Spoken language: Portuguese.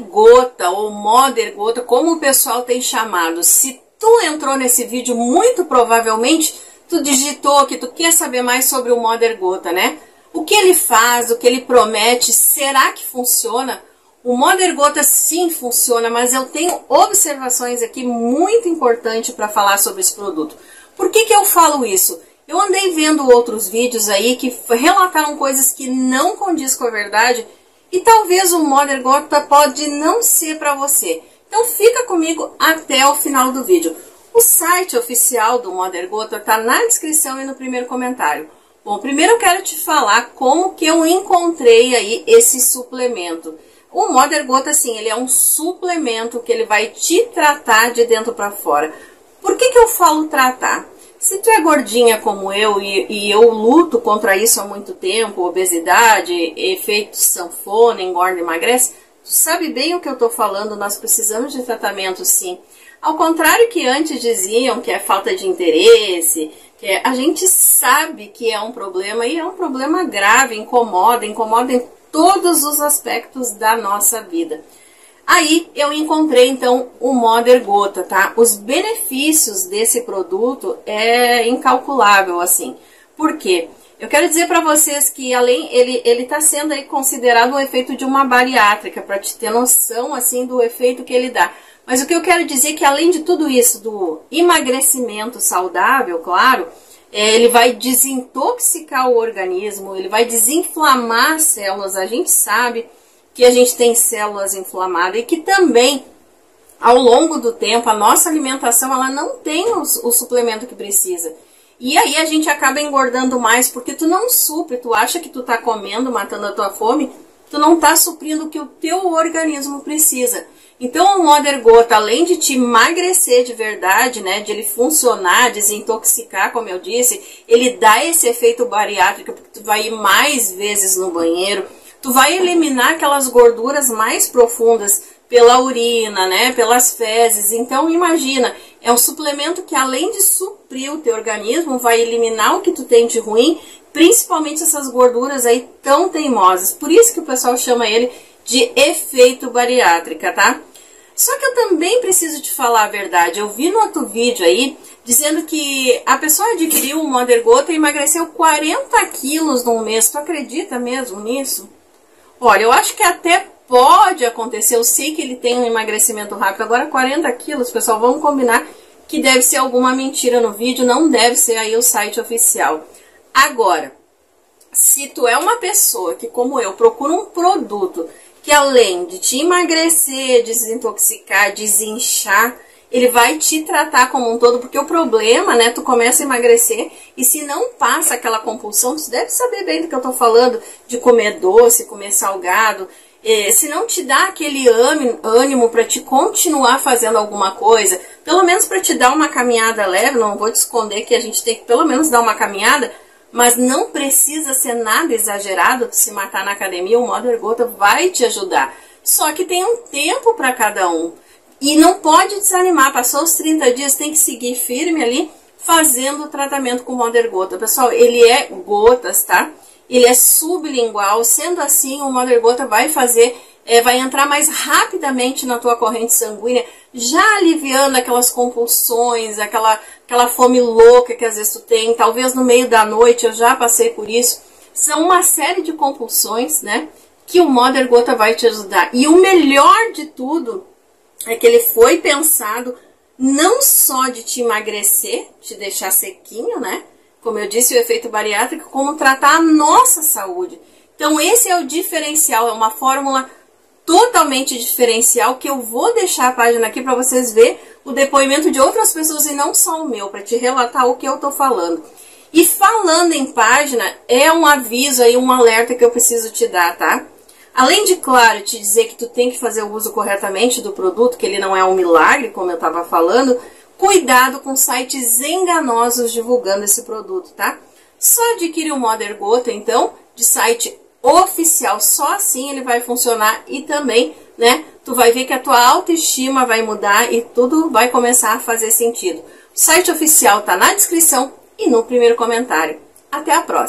Moder Gota ou Moder Gota, como o pessoal tem chamado. Se tu entrou nesse vídeo, muito provavelmente tu digitou que tu quer saber mais sobre o Moder Gota, né? O que ele faz, o que ele promete, será que funciona? O Moder Gota sim funciona, mas eu tenho observações aqui muito importantes para falar sobre esse produto. Por que que eu falo isso? Eu andei vendo outros vídeos aí que relataram coisas que não condiz com a verdade e talvez o Moder Gota pode não ser para você. Então fica comigo até o final do vídeo. O site oficial do Moder Gota está na descrição e no primeiro comentário. Bom, primeiro eu quero te falar como que eu encontrei aí esse suplemento. O Moder Gota, assim, ele é um suplemento que ele vai te tratar de dentro para fora. Por que que eu falo tratar? Se tu é gordinha como eu, e eu luto contra isso há muito tempo, obesidade, efeito sanfona, engorda, emagrece, tu sabe bem o que eu tô falando, nós precisamos de tratamento sim. Ao contrário que antes diziam que é falta de interesse, a gente sabe que é um problema e é um problema grave, incomoda em todos os aspectos da nossa vida. Aí eu encontrei então o Moder Gota, tá? Os benefícios desse produto é incalculável, assim. Por quê? Eu quero dizer para vocês que além ele tá sendo aí considerado um efeito de uma bariátrica, para te ter noção assim do efeito que ele dá. Mas o que eu quero dizer é que além de tudo isso, do emagrecimento saudável, claro, ele vai desintoxicar o organismo, ele vai desinflamar as células. A gente sabe que a gente tem células inflamadas e que também, ao longo do tempo, a nossa alimentação ela não tem o suplemento que precisa. E aí a gente acaba engordando mais porque tu não supre, tu acha que tu tá comendo, matando a tua fome, tu não tá suprindo o que o teu organismo precisa. Então o Moder Gota, além de te emagrecer de verdade, né, de ele funcionar, desintoxicar, como eu disse, ele dá esse efeito bariátrico, porque tu vai ir mais vezes no banheiro, tu vai eliminar aquelas gorduras mais profundas pela urina, né, pelas fezes. Então imagina, é um suplemento que além de suprir o teu organismo, vai eliminar o que tu tem de ruim, principalmente essas gorduras aí tão teimosas. Por isso que o pessoal chama ele de efeito bariátrica, tá? Só que eu também preciso te falar a verdade. Eu vi no outro vídeo aí, dizendo que a pessoa adquiriu o Moder Gota e emagreceu 40 quilos num mês. Tu acredita mesmo nisso? Olha, eu acho que até pode acontecer. Eu sei que ele tem um emagrecimento rápido. Agora 40 quilos, pessoal, vamos combinar que deve ser alguma mentira no vídeo. Não deve ser aí o site oficial. Agora, se tu é uma pessoa que, como eu, procura um produto que além de te emagrecer, desintoxicar, desinchar, ele vai te tratar como um todo, porque o problema, né, tu começa a emagrecer e se não passa aquela compulsão, tu deve saber bem do que eu tô falando, de comer doce, comer salgado, se não te dá aquele ânimo para te continuar fazendo alguma coisa, pelo menos para te dar uma caminhada leve, não vou te esconder que a gente tem que pelo menos dar uma caminhada, mas não precisa ser nada exagerado, se matar na academia, o Moder Gota vai te ajudar. Só que tem um tempo para cada um. E não pode desanimar, passou os 30 dias, tem que seguir firme ali, fazendo o tratamento com o Moder Gota. Pessoal, ele é gotas, tá? Ele é sublingual, sendo assim, o Moder Gota vai fazer, vai entrar mais rapidamente na tua corrente sanguínea, já aliviando aquelas compulsões, aquela fome louca que às vezes tu tem, talvez no meio da noite, eu já passei por isso. São uma série de compulsões, né, que o Moder Gota vai te ajudar. E o melhor de tudo é que ele foi pensado não só de te emagrecer, te deixar sequinho, né, como eu disse, o efeito bariátrico, como tratar a nossa saúde. Então esse é o diferencial, é uma fórmula totalmente diferencial, que eu vou deixar a página aqui para vocês verem o depoimento de outras pessoas e não só o meu, para te relatar o que eu tô falando. E falando em página, é um aviso aí, um alerta que eu preciso te dar, tá? Além de, claro, te dizer que tu tem que fazer o uso corretamente do produto, que ele não é um milagre, como eu tava falando, cuidado com sites enganosos divulgando esse produto, tá? Só adquire o Moder Gota, então, de site oficial, só assim ele vai funcionar e também, né, tu vai ver que a tua autoestima vai mudar e tudo vai começar a fazer sentido. O site oficial tá na descrição e no primeiro comentário. Até a próxima!